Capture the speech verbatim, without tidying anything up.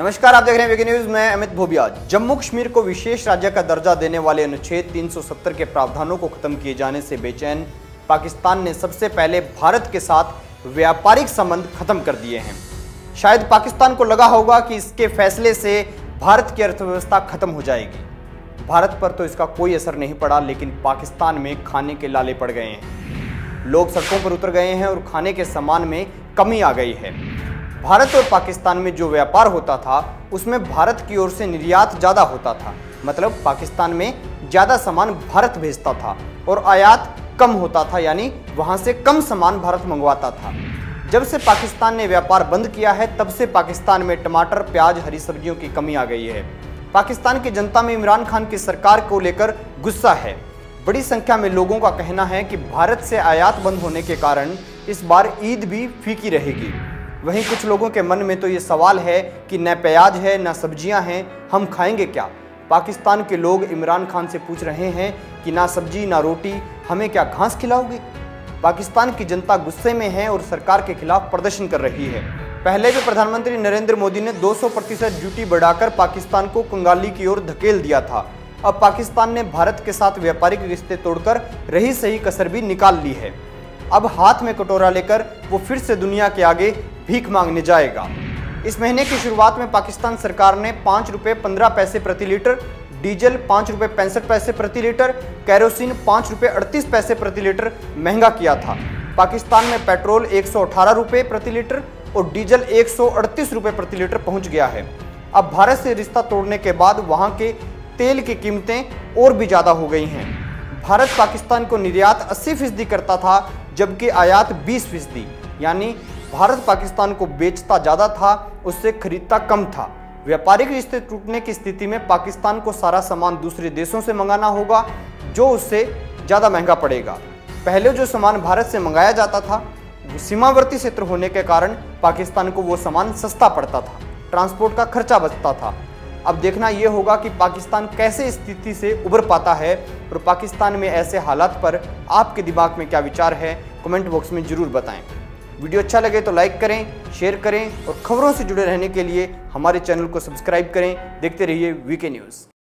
नमस्कार, आप देख रहे हैं वीके न्यूज में अमित भूबिया। जम्मू कश्मीर को विशेष राज्य का दर्जा देने वाले अनुच्छेद तीन सौ सत्तर के प्रावधानों को खत्म किए जाने से बेचैन पाकिस्तान ने सबसे पहले भारत के साथ व्यापारिक संबंध खत्म कर दिए हैं। शायद पाकिस्तान को लगा होगा कि इसके फैसले से भारत की अर्थव्यवस्था खत्म हो जाएगी। भारत पर तो इसका कोई असर नहीं पड़ा, लेकिन पाकिस्तान में खाने के लाले पड़ गए हैं। लोग सड़कों पर उतर गए हैं और खाने के सामान में कमी आ गई है। भारत और पाकिस्तान में जो व्यापार होता था उसमें भारत की ओर से निर्यात ज़्यादा होता था, मतलब पाकिस्तान में ज़्यादा सामान भारत भेजता था और आयात कम होता था, यानी वहाँ से कम सामान भारत मंगवाता था। जब से पाकिस्तान ने व्यापार बंद किया है तब से पाकिस्तान में टमाटर, प्याज, हरी सब्जियों की कमी आ गई है। पाकिस्तान की जनता में इमरान खान की सरकार को लेकर गुस्सा है। बड़ी संख्या में लोगों का कहना है कि भारत से आयात बंद होने के कारण इस बार ईद भी फीकी रहेगी। वहीं कुछ लोगों के मन में तो ये सवाल है कि न प्याज है न सब्जियां हैं, हम खाएंगे क्या। पाकिस्तान के लोग इमरान खान से पूछ रहे हैं कि ना सब्जी ना रोटी, हमें क्या घास खिलाओगे। पाकिस्तान की जनता गुस्से में है और सरकार के खिलाफ प्रदर्शन कर रही है। पहले भी प्रधानमंत्री नरेंद्र मोदी ने दो सौ प्रतिशत ड्यूटी बढ़ाकर पाकिस्तान को कंगाली की ओर धकेल दिया था। अब पाकिस्तान ने भारत के साथ व्यापारिक रिश्ते तोड़कर रही सही कसर भी निकाल ली है। अब हाथ में कटोरा लेकर वो फिर से दुनिया के आगे भीख मांगने जाएगा। इस महीने की शुरुआत में पाकिस्तान सरकार ने पाँच रुपये पंद्रह पैसे प्रति लीटर डीजल, पाँच रुपये पैंसठ पैसे प्रति लीटर कैरोसिन, पाँच रुपये अड़तीस पैसे प्रति लीटर महंगा किया था। पाकिस्तान में पेट्रोल एक सौ अठारह रुपये प्रति लीटर और डीजल एक सौ अड़तीस रुपये प्रति लीटर पहुँच गया है। अब भारत से रिश्ता तोड़ने के बाद वहाँ के तेल की कीमतें और भी ज़्यादा हो गई हैं। भारत पाकिस्तान को निर्यात अस्सी फीसदी करता था जबकि आयात बीस फीसदी, यानी भारत पाकिस्तान को बेचता ज़्यादा था, उससे खरीदता कम था। व्यापारिक रिश्ते टूटने की स्थिति में पाकिस्तान को सारा सामान दूसरे देशों से मंगाना होगा जो उससे ज़्यादा महंगा पड़ेगा। पहले जो सामान भारत से मंगाया जाता था सीमावर्ती क्षेत्र होने के कारण पाकिस्तान को वो सामान सस्ता पड़ता था, ट्रांसपोर्ट का खर्चा बचता था। अब देखना ये होगा कि पाकिस्तान कैसे स्थिति से उबर पाता है और पाकिस्तान में ऐसे हालात पर आपके दिमाग में क्या विचार है, कमेंट बॉक्स में ज़रूर बताएं। वीडियो अच्छा लगे तो लाइक करें, शेयर करें और खबरों से जुड़े रहने के लिए हमारे चैनल को सब्सक्राइब करें। देखते रहिए वीके न्यूज़।